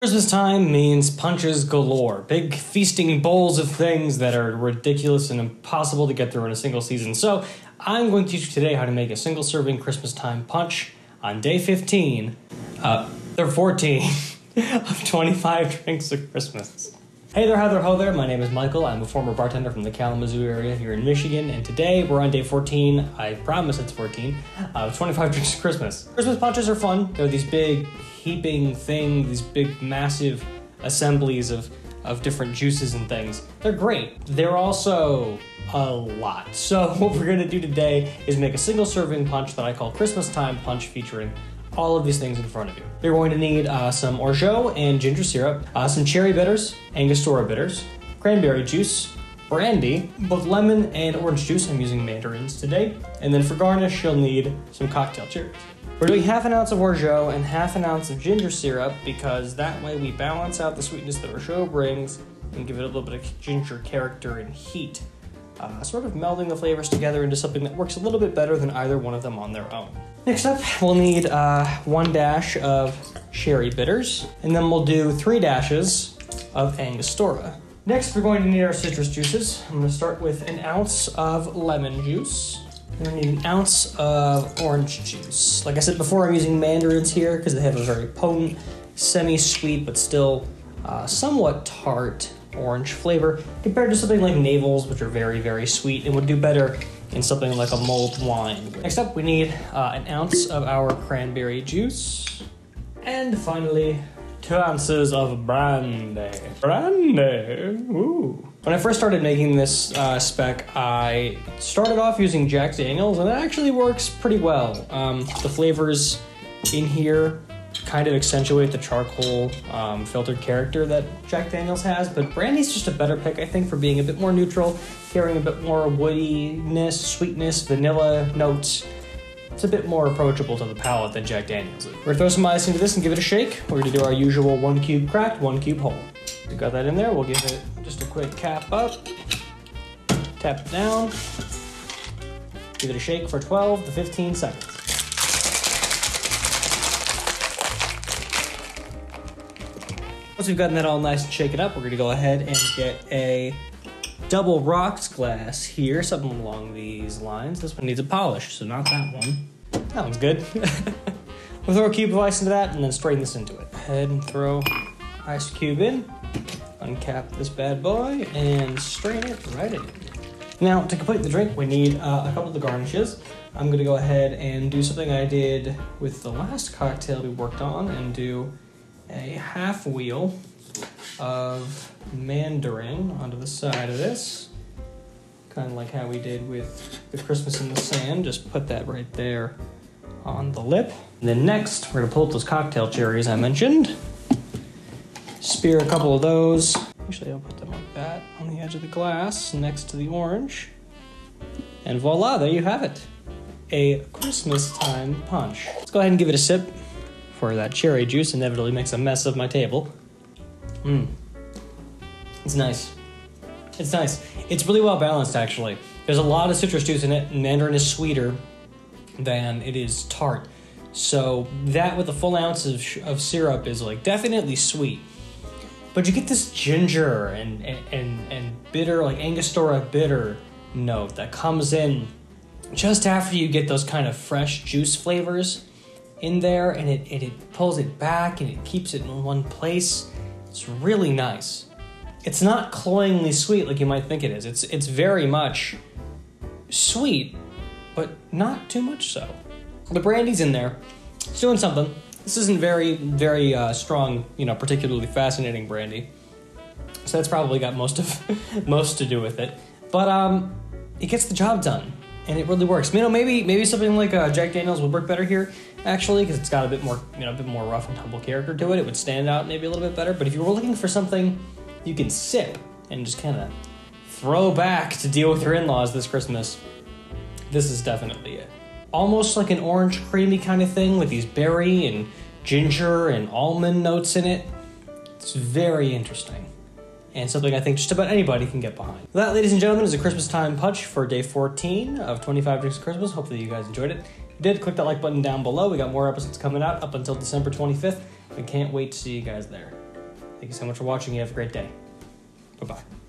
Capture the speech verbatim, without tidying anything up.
Christmas time means punches galore, big feasting bowls of things that are ridiculous and impossible to get through in a single season. So I'm going to teach you today how to make a single serving Christmas time punch on day fifteen, uh, or fourteen of twenty-five drinks at Christmas. Hey there, how there, ho there. My name is Michael. I'm a former bartender from the Kalamazoo area here in Michigan, and today we're on day fourteen, I promise it's fourteen, of twenty-five drinks at Christmas. Christmas punches are fun. They're these big heaping things, these big massive assemblies of, of different juices and things. They're great. They're also a lot. So what we're gonna do today is make a single serving punch that I call Christmas time punch, featuring all of these things in front of you. You're going to need uh, some orgeat and ginger syrup, uh, some cherry bitters, Angostura bitters, cranberry juice, brandy, both lemon and orange juice. I'm using mandarins today. And then for garnish, you'll need some cocktail cherries. We're doing half an ounce of orgeat and half an ounce of ginger syrup, because that way we balance out the sweetness that orgeat brings and give it a little bit of ginger character and heat. Uh, sort of melding the flavors together into something that works a little bit better than either one of them on their own. Next up, we'll need uh, one dash of cherry bitters, and then we'll do three dashes of Angostura. Next, we're going to need our citrus juices. I'm gonna start with an ounce of lemon juice. We're gonna need an ounce of orange juice. Like I said before, I'm using mandarins here because they have a very potent, semi-sweet, but still uh, somewhat tart orange flavor compared to something like navels, which are very, very sweet and would do better in something like a mulled wine. Next up, we need uh, an ounce of our cranberry juice. And finally, two ounces of brandy. Brandy, ooh. When I first started making this uh, spec, I started off using Jack Daniels, and it actually works pretty well. Um, the flavors in here kind of accentuate the charcoal um, filtered character that Jack Daniels has, but brandy's just a better pick, I think, for being a bit more neutral, carrying a bit more woodiness, sweetness, vanilla notes. It's a bit more approachable to the palate than Jack Daniels is. We're gonna throw some ice into this and give it a shake. We're gonna do our usual one cube cracked, one cube whole. We got that in there, we'll give it just a quick cap up, tap it down, give it a shake for twelve to fifteen seconds. Once we've gotten that all nice and shaken up, we're gonna go ahead and get a double rocks glass here, something along these lines. This one needs a polish, so not that one. That one's good. We'll throw a cube of ice into that and then strain this into it. Go ahead and throw ice cube in, uncap this bad boy, and strain it right in. Now, to complete the drink, we need uh, a couple of the garnishes. I'm gonna go ahead and do something I did with the last cocktail we worked on and do a half wheel of mandarin onto the side of this. Kind of like how we did with the Christmas in the Sand, just put that right there on the lip. And then next, we're gonna pull up those cocktail cherries I mentioned. Spear a couple of those. Actually, I'll put them like that on the edge of the glass next to the orange. And voila, there you have it. A Christmas time punch. Let's go ahead and give it a sip, for that cherry juice inevitably makes a mess of my table. Mmm. It's nice. It's nice. It's really well balanced, actually. There's a lot of citrus juice in it, and mandarin is sweeter than it is tart. So that with a full ounce of, of syrup is like definitely sweet. But you get this ginger and, and, and, and bitter, like Angostura bitter note that comes in just after you get those kind of fresh juice flavors in there, and it, it, it pulls it back and it keeps it in one place. It's really nice. It's not cloyingly sweet like you might think it is. It's, it's very much sweet, but not too much so. The brandy's in there. It's doing something. This isn't very, very uh, strong, you know, particularly fascinating brandy. So that's probably got most of most to do with it. But um, it gets the job done, and it really works. You know, maybe maybe something like uh, Jack Daniels would work better here, actually, because it's got a bit more, you know, a bit more rough and tumble character to it. It would stand out maybe a little bit better. But if you were looking for something you can sip and just kind of throw back to deal with your in-laws this Christmas, this is definitely it. Almost like an orange creamy kind of thing with these berry and ginger and almond notes in it. It's very interesting, and something I think just about anybody can get behind. Well, that, ladies and gentlemen, is a Christmas time punch for day fourteen of twenty-five Drinks of Christmas. Hopefully you guys enjoyed it. If you did, click that like button down below. We got more episodes coming out up until December twenty-fifth. We can't wait to see you guys there. Thank you so much for watching. You have a great day. Bye-bye.